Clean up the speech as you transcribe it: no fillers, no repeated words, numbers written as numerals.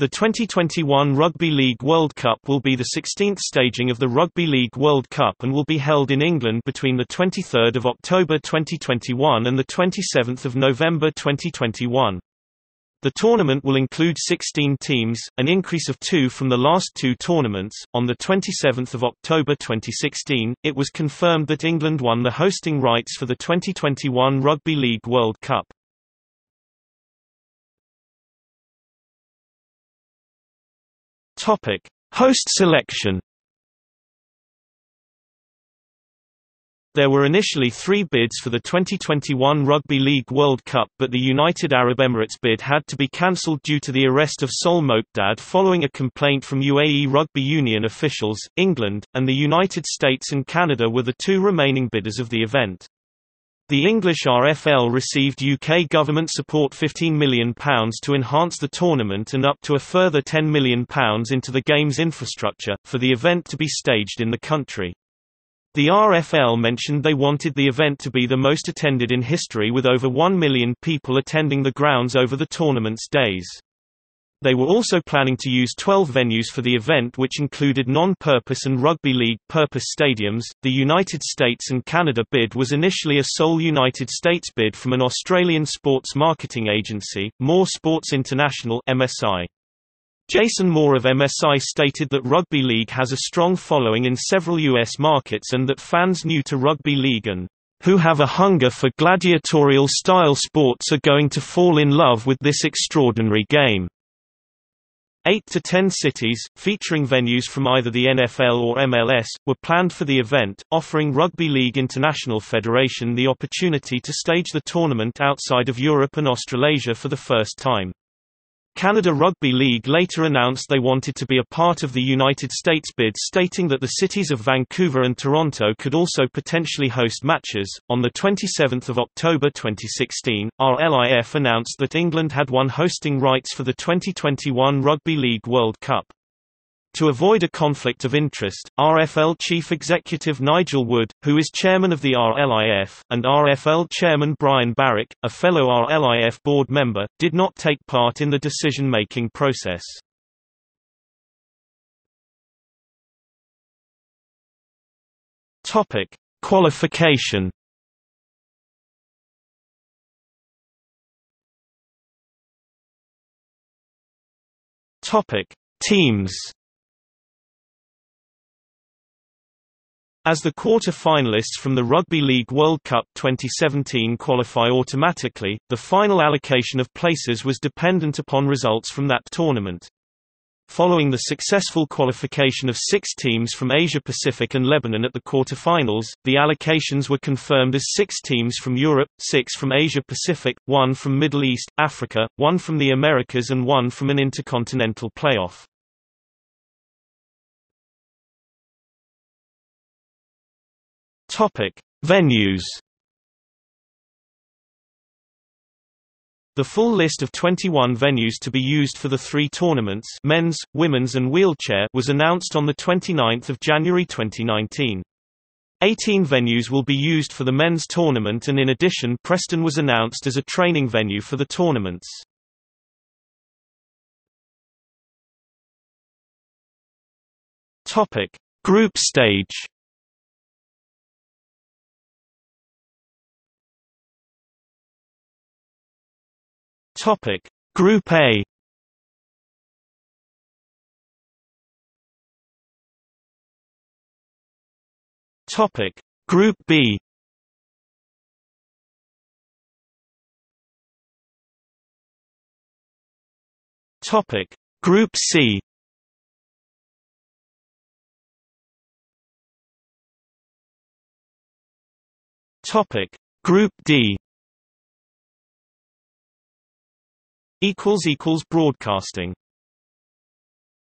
The 2021 Rugby League World Cup will be the 16th staging of the Rugby League World Cup and will be held in England between 23 October 2021 and 27 November 2021. The tournament will include 16 teams, an increase of 2 from the last 2 tournaments. On 27 October 2016, it was confirmed that England won the hosting rights for the 2021 Rugby League World Cup. Topic: Host selection. There were initially 3 bids for the 2021 Rugby League World Cup, but the United Arab Emirates bid had to be cancelled due to the arrest of Sol Mokdad following a complaint from UAE Rugby Union officials. England, and the United States and Canada were the 2 remaining bidders of the event. The English RFL received UK government support £15 million to enhance the tournament and up to a further £10 million into the game's infrastructure, for the event to be staged in the country. The RFL mentioned they wanted the event to be the most attended in history, with over 1 million people attending the grounds over the tournament's days. They were also planning to use 12 venues for the event, which included non-purpose and rugby league purpose stadiums. The United States and Canada bid was initially a sole United States bid from an Australian sports marketing agency, Moore Sports International (MSI). Jason Moore of MSI stated that rugby league has a strong following in several US markets and that fans new to rugby league and who have a hunger for gladiatorial-style sports are going to fall in love with this extraordinary game. 8 to 10 cities, featuring venues from either the NFL or MLS, were planned for the event, offering Rugby League International Federation the opportunity to stage the tournament outside of Europe and Australasia for the first time. Canada Rugby League later announced they wanted to be a part of the United States bid, stating that the cities of Vancouver and Toronto could also potentially host matches. On 27 October 2016, RLIF announced that England had won hosting rights for the 2021 Rugby League World Cup. To avoid a conflict of interest, RFL Chief Executive Nigel Wood, who is chairman of the RLIF, and RFL Chairman Brian Barrick, a fellow RLIF board member, did not take part in the decision-making process. Topic: Qualification. Topic: Teams. As the quarter-finalists from the Rugby League World Cup 2017 qualify automatically, the final allocation of places was dependent upon results from that tournament. Following the successful qualification of 6 teams from Asia-Pacific and Lebanon at the quarter-finals, the allocations were confirmed as 6 teams from Europe, 6 from Asia-Pacific, 1 from Middle East, Africa, 1 from the Americas and 1 from an intercontinental playoff. Topic: Venues. The full list of 21 venues to be used for the 3 tournaments, men's, women's and wheelchair, was announced on the 29th of January 2019. 18 venues will be used for the men's tournament, and in addition Preston was announced as a training venue for the tournaments. Topic: Group stage. Topic: Group A. Topic: Group B. Topic: Group C. Topic: Group D. Broadcasting.